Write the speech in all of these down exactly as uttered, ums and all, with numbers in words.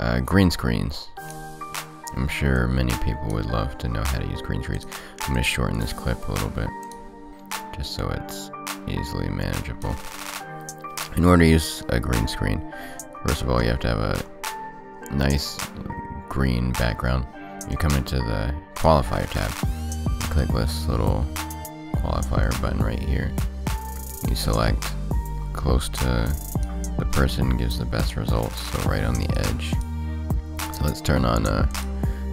Uh, green screens. I'm sure many people would love to know how to use green screens. I'm going to shorten this clip a little bit, just so it's easily manageable. In order to use a green screen, first of all, you have to have a nice green background. You come into the qualifier tab, you click this little qualifier button right here. You select close to the person gives the best results, so right on the edge. So let's turn on uh,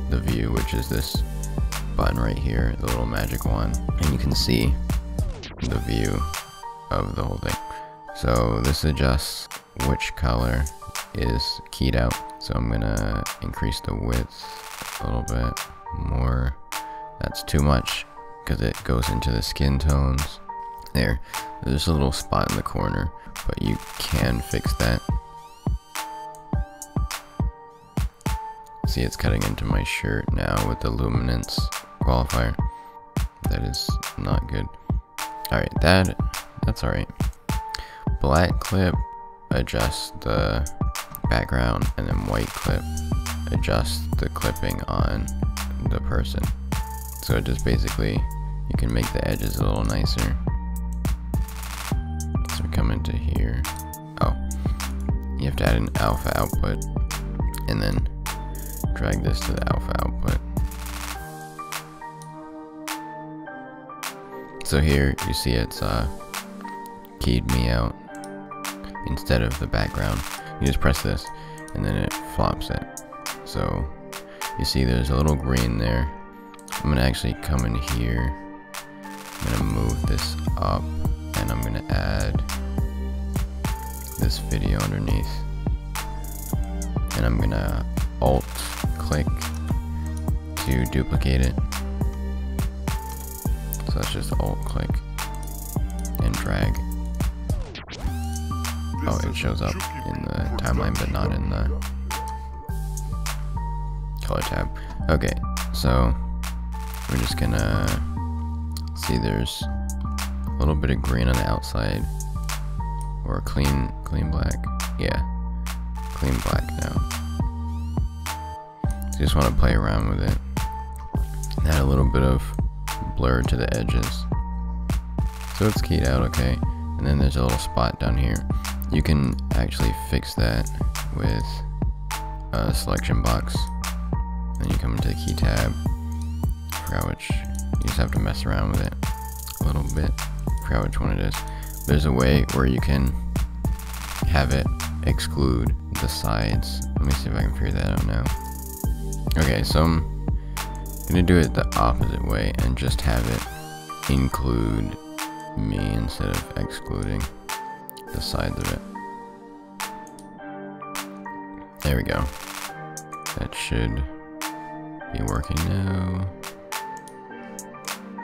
the view, which is this button right here, the little magic wand, and you can see the view of the whole thing. So this adjusts which color is keyed out. So I'm gonna increase the width a little bit more. That's too much because it goes into the skin tones. There, there's a little spot in the corner, but you can fix that. See, it's cutting into my shirt now with the luminance qualifier. That is not good. All right, that that's all right. Black clip adjusts the background, and then white clip adjusts the clipping on the person. So it just basically, you can make the edges a little nicer. So come into here. Oh, you have to add an alpha output, and then drag this to the alpha output. So here you see it's uh, keyed me out instead of the background. You just press this and then it flops it. So you see there's a little green there. I'm gonna actually come in here. I'm gonna move this up and I'm gonna add this video underneath. And I'm gonna alt click to duplicate it. So let's just alt click and drag. Oh, it shows up in the timeline, but not in the color tab. Okay, so we're just gonna see there's a little bit of green on the outside, or clean, clean black. Yeah, clean black now. So you just want to play around with it. Add a little bit of blur to the edges. So it's keyed out okay. And then there's a little spot down here. You can actually fix that with a selection box. Then you come into the key tab. Forgot which, you just have to mess around with it a little bit. Forgot which one it is. There's a way where you can have it exclude the sides. Let me see if I can figure that out now. Okay, so I'm gonna do it the opposite way and just have it include me instead of excluding the sides of it. There we go. That should be working now.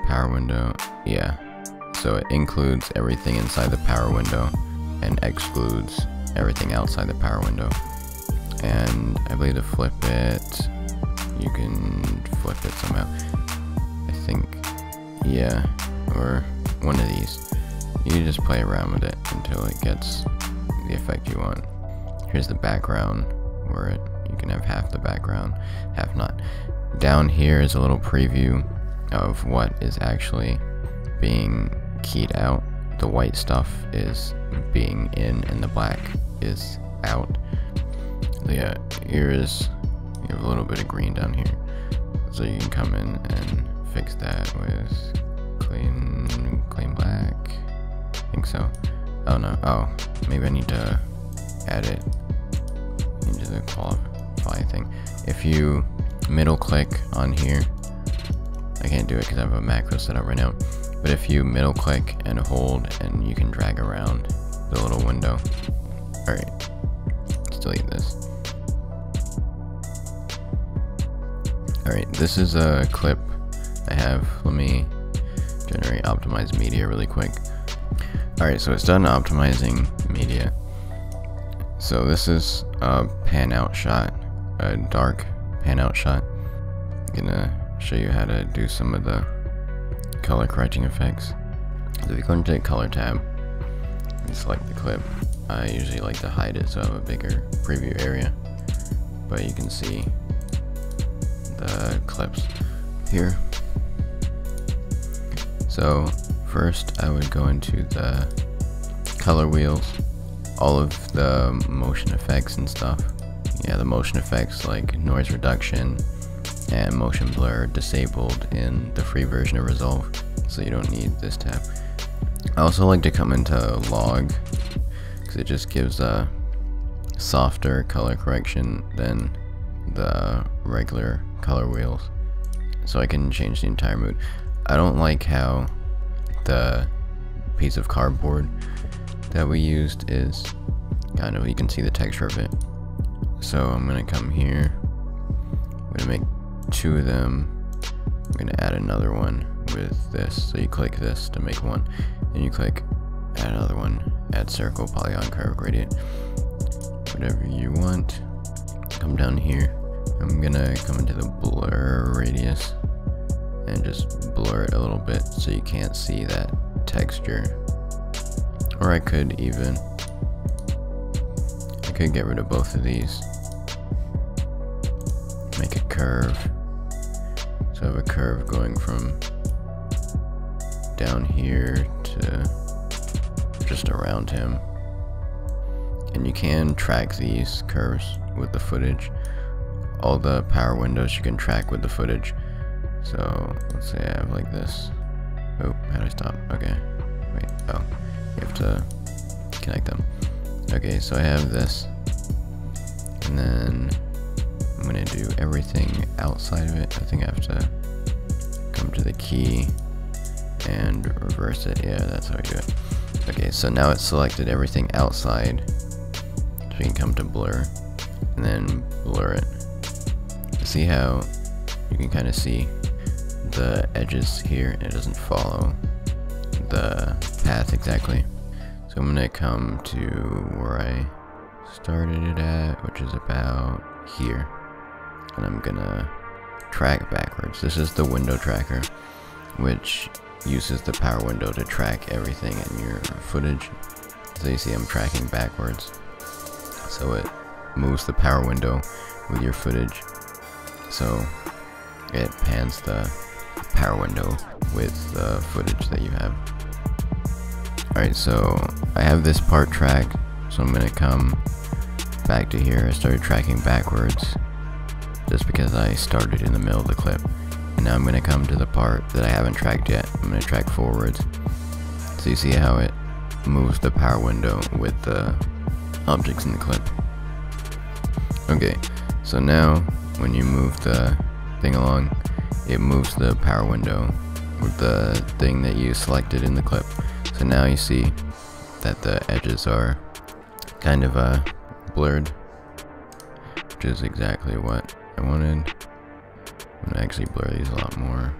Power window, yeah. So it includes everything inside the power window and excludes everything outside the power window. And I believe to flip it, you can flip it somehow. I think, yeah, or one of these. You just play around with it until it gets the effect you want. Here's the background for it. You can have half the background, half not. Down here is a little preview of what is actually being keyed out. The white stuff is being in and the black is out. Yeah, here is, you have a little bit of green down here. So you can come in and fix that with clean, clean black. Think so. Oh no. Oh, maybe I need to add it into the qualify thing. If you middle click on here, I can't do it because I have a macro set up right now. But if you middle click and hold, and you can drag around the little window. All right, let's delete this. All right, this is a clip I have. Let me generate optimized media really quick. Alright, so it's done optimizing media. So this is a pan out shot, a dark pan out shot. I'm gonna show you how to do some of the color correcting effects. So if you go into the color tab and select the clip, I usually like to hide it so I have a bigger preview area. but you can see the clips here. So first I would go into the color wheels, all of the motion effects and stuff. Yeah, the motion effects like noise reduction and motion blur disabled in the free version of Resolve, so you don't need this tab. I also like to come into log because it just gives a softer color correction than the regular color wheels, so I can change the entire mood. I don't like how the piece of cardboard that we used is kind of, you can see the texture of it. So I'm gonna come here, I'm gonna make two of them, I'm gonna add another one with this. So you click this to make one, and you click add another one, add circle, polygon, curve, gradient, whatever you want. Come down here, I'm gonna come into the blur radius and just blur it a little bit so you can't see that texture. Or I could even, I could get rid of both of these, make a curve, so I have a curve going from down here to just around him. And you can track these curves with the footage, all the power windows you can track with the footage. So let's say I have like this. Oh, how do I stop? Okay, wait, oh, you have to connect them. Okay, so I have this, and then I'm gonna do everything outside of it. I think I have to come to the key and reverse it. Yeah, that's how I do it. Okay, so now it's selected everything outside, so you can come to blur and then blur it. See how you can kind of see the edges here, and it doesn't follow the path exactly. So I'm gonna come to where I started it at, which is about here, and I'm gonna track backwards. This is the window tracker, which uses the power window to track everything in your footage. So you see I'm tracking backwards, so it moves the power window with your footage, so it pans the power window with the footage that you have. Alright, so I have this part tracked, so I'm going to come back to here. I started tracking backwards just because I started in the middle of the clip, and now I'm going to come to the part that I haven't tracked yet. I'm going to track forwards, so you see how it moves the power window with the objects in the clip. Okay, so now when you move the thing along, it moves the power window with the thing that you selected in the clip. So now you see that the edges are kind of uh, blurred, which is exactly what I wanted. I'm gonna actually blur these a lot more,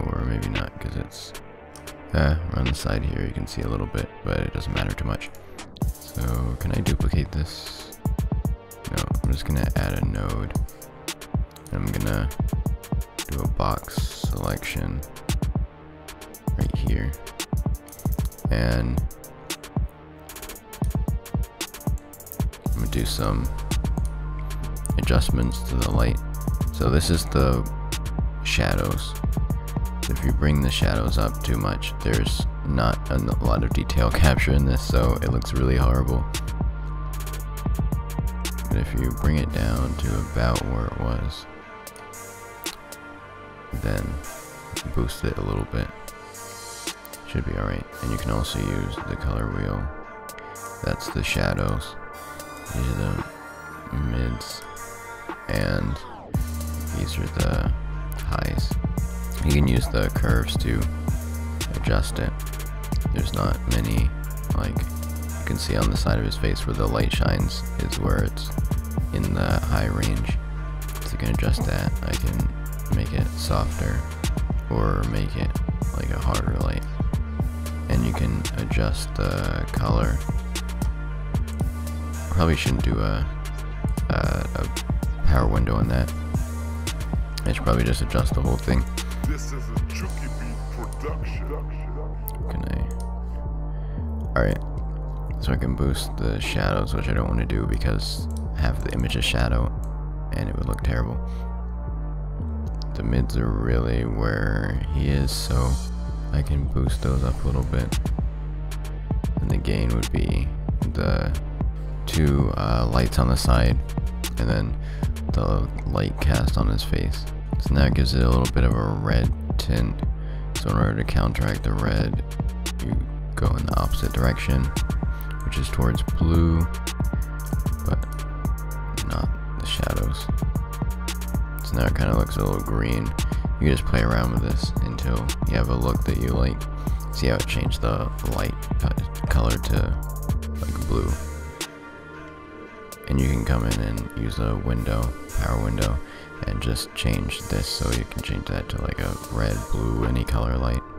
or maybe not, because it's uh, on the side here. You can see a little bit, but it doesn't matter too much. So can I duplicate this? No, I'm just gonna add a node. I'm gonna do a box selection right here, and I'm gonna do some adjustments to the light. So this is the shadows. If you bring the shadows up too much, there's not a lot of detail capture in this, so it looks really horrible. But if you bring it down to about where it was, then boost it a little bit, should be alright. And you can also use the color wheel. That's the shadows, these are the mids, and these are the highs. You can use the curves to adjust it. There's not many, like you can see on the side of his face where the light shines is where it's in the high range, so you can adjust that. I can make it softer or make it like a harder light, and you can adjust the color. Probably shouldn't do a, a, a power window on that. I should probably just adjust the whole thing. This is a Chucky Bee production. Can I? Alright, so I can boost the shadows, which I don't want to do because half of the image is shadow and it would look terrible. The mids are really where he is, so I can boost those up a little bit. And the gain would be the two uh, lights on the side and then the light cast on his face. So now it gives it a little bit of a red tint. So in order to counteract the red, you go in the opposite direction, which is towards blue, but not the shadows. So now it kind of looks a little green. You just play around with this until you have a look that you like. See how it changed the light color to like blue. And you can come in and use a window, power window, and just change this, so you can change that to like a red, blue, any color light.